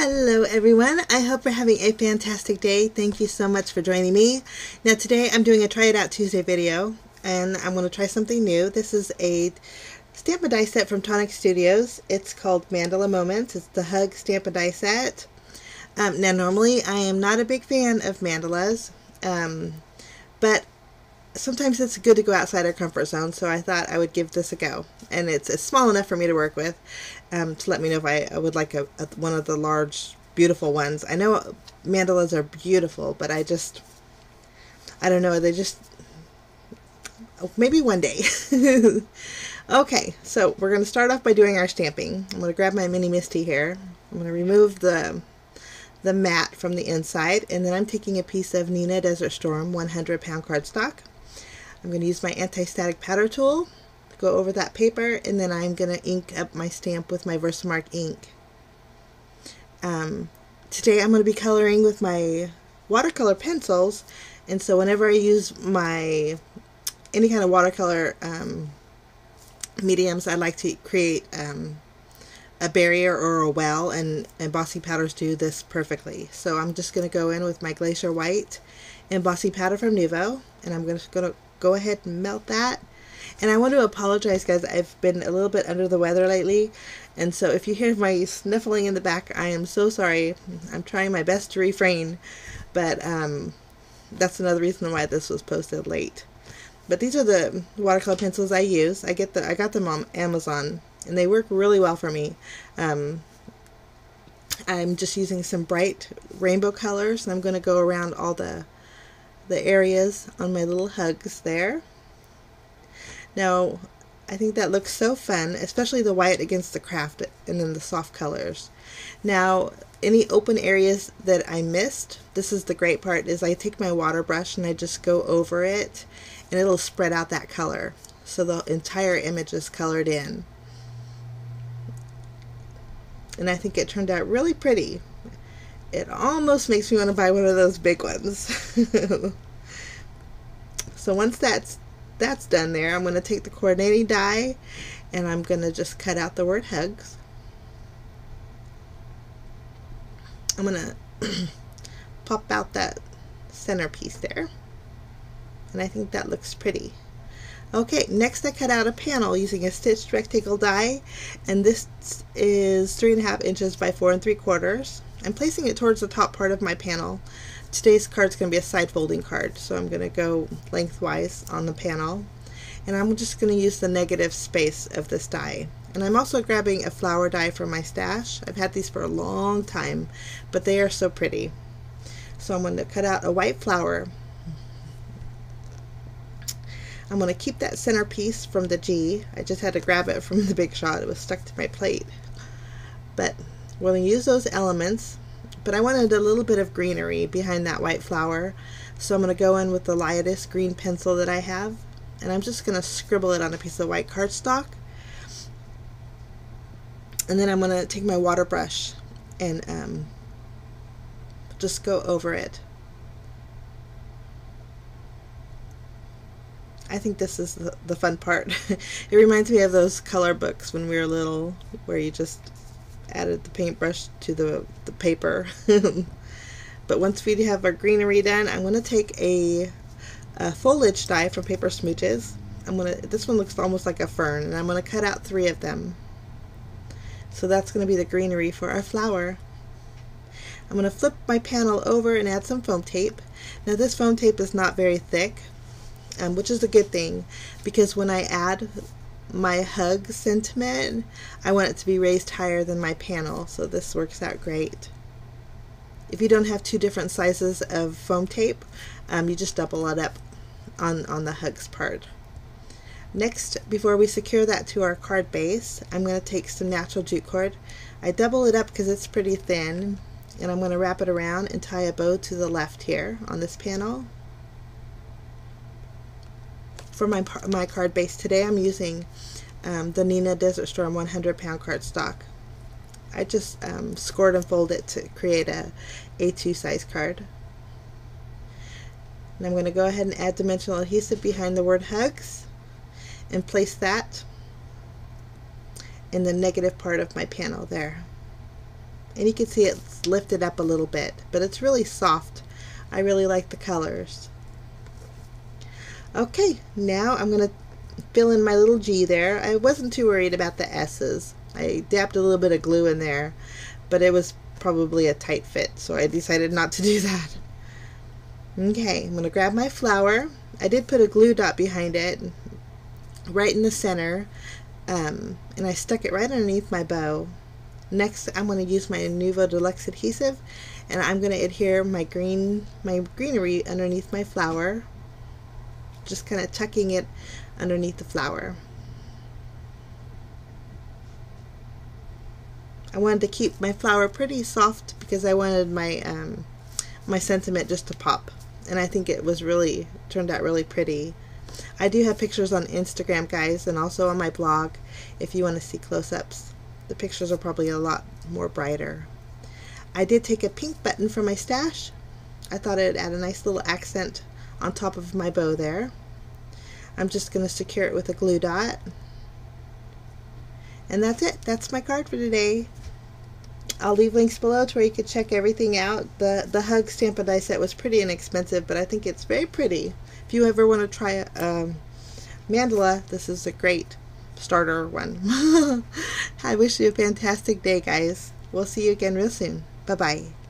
Hello everyone, I hope you're having a fantastic day. Thank you so much for joining me. Now today I'm doing a Try It Out Tuesday video and I'm going to try something new. This is a stamp and die set from Tonic Studios. It's called Mandala Moments. It's the Hug stamp and die set. Now normally I am not a big fan of mandalas, but sometimes it's good to go outside our comfort zone, so I thought I would give this a go. And it's small enough for me to work with to let me know if I would like one of the large, beautiful ones. I know mandalas are beautiful, but I don't know, they just, maybe one day. Okay, so we're going to start off by doing our stamping. I'm going to grab my mini Misti here. I'm going to remove the mat from the inside, and then I'm taking a piece of Neenah Desert Storm 100-pound cardstock. I'm going to use my anti-static powder tool to go over that paper, and then I'm going to ink up my stamp with my Versamark ink. Today I'm going to be coloring with my watercolor pencils, and so whenever I use any kind of watercolor mediums, I like to create a barrier or a well, and embossing powders do this perfectly. So I'm just going to go in with my Glacier White embossing powder from Nouveau, and I'm just going to go ahead and melt that. And I want to apologize, guys. I've been a little bit under the weather lately, and so if you hear my sniffling in the back, I am so sorry. I'm trying my best to refrain, but that's another reason why this was posted late. But these are the watercolor pencils I use. I got them on Amazon, and they work really well for me. I'm just using some bright rainbow colors, and I'm going to go around all the areas on my little hugs there. Now, I think that looks so fun, especially the white against the craft and then the soft colors. Now, any open areas that I missed, this is the great part, is I take my water brush and I just go over it, and it'll spread out that color. So the entire image is colored in. And I think it turned out really pretty. It almost makes me want to buy one of those big ones. So once that's done there, I'm going to take the coordinating die and I'm going to just cut out the word hugs. I'm going to pop out that center piece there. And I think that looks pretty. Okay, next I cut out a panel using a stitched rectangle die, and this is 3.5 inches by 4.75. I'm placing it towards the top part of my panel. Today's card's going to be a side folding card, so I'm going to go lengthwise on the panel, and I'm just going to use the negative space of this die. And I'm also grabbing a flower die from my stash. I've had these for a long time, but they are so pretty. So I'm going to cut out a white flower. I'm going to keep that center piece from the G. I just had to grab it from the Big Shot. It was stuck to my plate. But we're going to use those elements. But I wanted a little bit of greenery behind that white flower. So I'm going to go in with the lightest green pencil that I have. And I'm just going to scribble it on a piece of white cardstock. And then I'm going to take my water brush and just go over it. I think this is the fun part. It reminds me of those color books when we were little, where you just added the paintbrush to the paper. But once we have our greenery done, I'm going to take a foliage die from Paper Smooches. This one looks almost like a fern, and I'm going to cut out 3 of them. So that's going to be the greenery for our flower. I'm going to flip my panel over and add some foam tape. Now this foam tape is not very thick, which is a good thing, because when I add my hug sentiment, I want it to be raised higher than my panel, so this works out great. If you don't have 2 different sizes of foam tape, you just double it up on the hugs part. Next, before we secure that to our card base, I'm going to take some natural jute cord. I double it up because it's pretty thin, and I'm going to wrap it around and tie a bow to the left here on this panel. For my card base today, I'm using the Nina Desert Storm 100-pound cardstock. I just scored and folded it to create a A2 size card. And I'm going to go ahead and add dimensional adhesive behind the word hugs and place that in the negative part of my panel there. and you can see it's lifted up a little bit, but it's really soft. I really like the colors. Okay, now I'm going to fill in my little G there. I wasn't too worried about the S's. I dabbed a little bit of glue in there, but it was probably a tight fit, so I decided not to do that. Okay, I'm going to grab my flower. I did put a glue dot behind it, right in the center, and I stuck it right underneath my bow. Next, I'm going to use my Nouveau Deluxe adhesive, and I'm going to adhere my greenery underneath my flower, just kind of tucking it underneath the flower. I wanted to keep my flower pretty soft because I wanted my sentiment just to pop, and I think it was turned out really pretty. I do have pictures on Instagram, guys, and also on my blog if you want to see close-ups. The pictures are probably a lot more brighter. I did take a pink button from my stash. I thought it would add a nice little accent on top of my bow there. I'm just going to secure it with a glue dot. And that's it. That's my card for today. I'll leave links below to where you can check everything out. The Hug Stamp and Die set was pretty inexpensive, but I think it's very pretty. If you ever want to try a mandala, this is a great starter one. I wish you a fantastic day, guys. We'll see you again real soon. Bye-bye.